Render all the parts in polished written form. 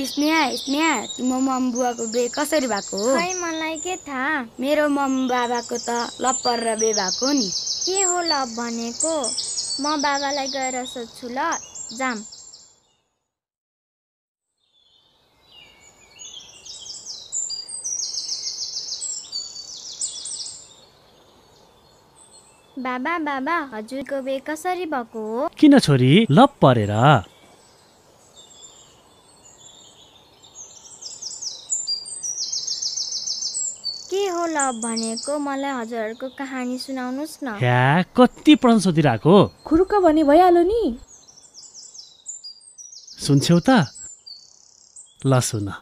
स्नेहा तुम mummy बुवाको बे कसरी भएको हो? खै मलाई के थाहा। मेरो मम्मी बाबाको त लप्पर र बे भएको नि। के हो लप भनेको? म बाबालाई गएर सोध्छु ल। जाम। बाबा बाबा हजुरको बे कसरी भएको हो? किन छोरी लप परेर? के हो लप भनेको? मलाई हजुरहरुको कहानी सुनाउनुस् न। या कति प्रश्न सोधिराको? खुरुक भने भइहाल्यो नि। सुन्छौ त? ल सुन।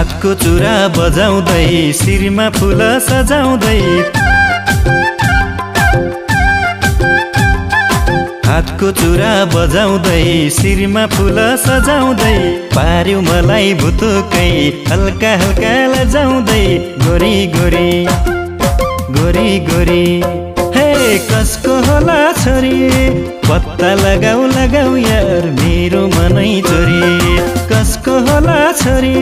हातको चुरा बजाउँदै शिरमा फुल सजाउँदै हातको चुरा बजाउँदै शिरमा फुल सजाउँदै पार्यो मलाई भुतुकै हल्का हल्का लजाउँदै गोरी गोरी गोरी गोरी। हे कसको होला छोरी पत्ता लगाऊ लगाऊ यार मेरो मनै छोरी। कसको होला छोरी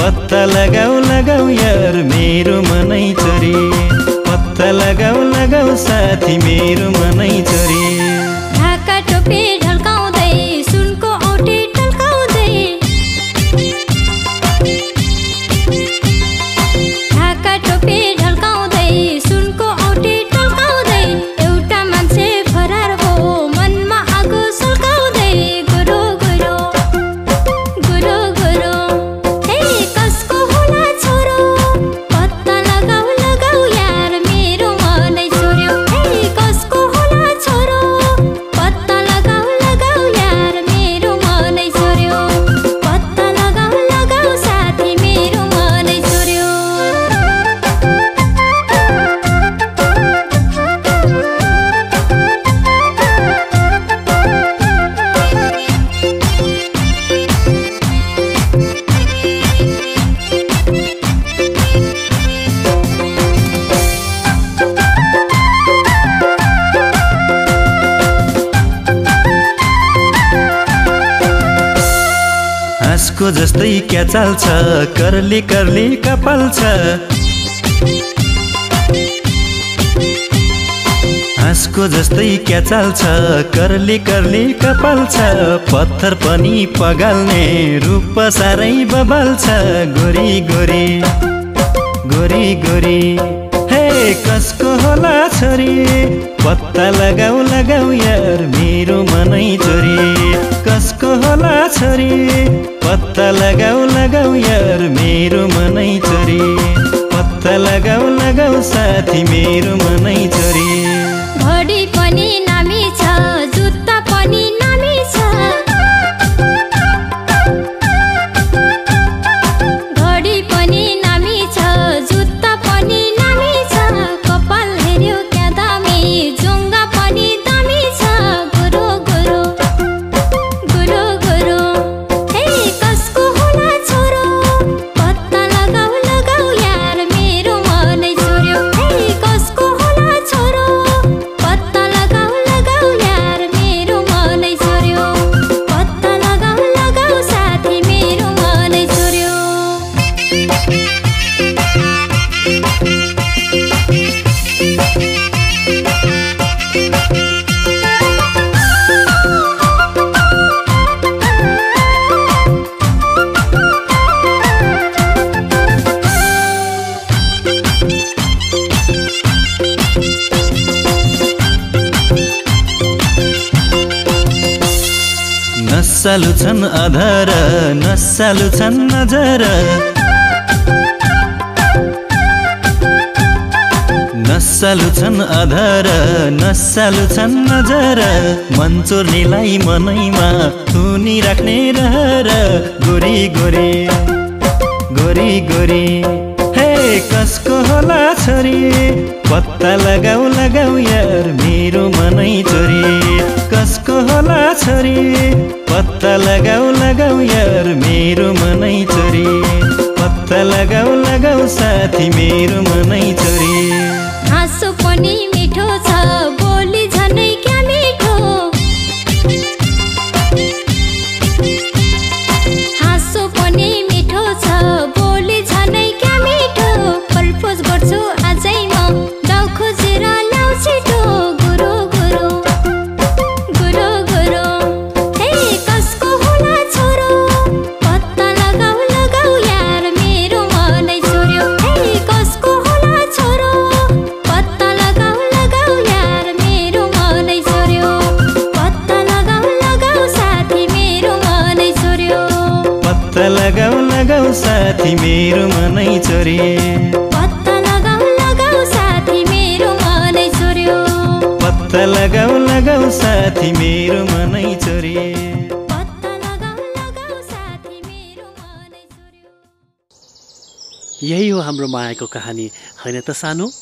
पत्ता लगाऊ लगाऊ यार मेरो मनै छोरी। पत्ता लगाऊ लगाऊ साथी मेरो मनै छोरी। ढाका टोपी ढल्काउँदै सुनको औटी टल्काउँदै ढाका टोपी ढल्काउँदै सुनको औटी टल्काउँदै एउटा मान्छे फरार भयो मनमा आगो सल्काउँदै गोरो गोरो गोरो गोरो। हे कसको होला छोरो पत्ता लगाऊ लगाऊ यार मेरो मनै छोर्यो। हे कसको होला छोरो पत्ता लगाऊ लगाऊ यार मेरो मनै छोर्यो। पत्ता लगाऊ लगाऊ साथी मेरो मनै छोर्यो। हाँसको जस्तै क्या चाल्छ कर्ली कर्ली कपाल छ हाँसको जस्तै क्या चाल्छ कर्ली कर्ली कपाल छ पत्थर पनि पगाल्ने रूप साह्रै बबाल छ गोरी गोरी गोरी गोरी। हे कसको होला छोरी पत्ता लगाऊ लगाऊ यार मेरो मनै छोरी। कसको होला छोरी पत्ता लगाऊ लगाऊ यार मेरो मनै छोरी। पत्ता लगाऊ लगाऊ साथी मेरो मनै छोरी। घडी पनि नामी छ जुत्ता पनि नामी छ घडी पनि नामी छ जुत्ता पनि नामी छ कपाल हेर्यो क्या दामी जुङ्गा पनि दामी छ गोरो गोरो गोरो गोरो। हे कसको होला छोरो पत्ता लगाऊ लगाऊ यार मेरो मनै छोर्यो। हे कसको होला छोरो पत्ता लगाऊ लगाऊ यार मेरो मनै छोर्यो। पत्ता लगाऊ लगाऊ साथी मेरो मनै छोर्यो। नसालु छन् अधर नसालु छन् नजर नसालुछन् आधार नसालुछन् नजर मन चोर्नेलाई मनैमा थुनी राख्ने रहर। गोरी गोरी गोरी गोरी हे कसको होला छोरी पत्ता लगाऊ लगाऊ यार मेरो मनै चोरी। कसको होला छोरी पत्ता लगाऊ लगाऊ यार मेरो मनै चोरी। पत्ता लगाऊ लगाऊ साथी मेरो मनै चोरी। हाँसो पनि मिठो छ बोली झनै क्या मिठो। हाँसो पनि मिठो छ बोली झनै क्या मिठो। कल्पोज गर्छु आजै म गाउँ खोजेर ल्याउ छिटो। गुरु गुरु गुरु गुरु हे कसको होला छोरो पत्ता लगाऊ लगाऊ यार मेरो मनै छोर्यो। हे कसको होला छोरो पत्ता लगाऊ लगाऊ यार मेरो मनै छोर्यो। पत्ता लगाऊ लगाऊ साथी मेरो मनै छोर्यो। पत्ता लगाऊ लगाऊ साथी मेरो मनै छोरी। पत्ता लगाऊ लगाऊ साथी मेरो मनै छोर्यो। पत्ता लगाऊ लगाऊ साथी मेरो मनै छोरी। पत्ता लगाऊ लगाऊ साथी मेरो मनै छोर्यो। यही हो हाम्रो मायाको कहानी, हैन त सानो।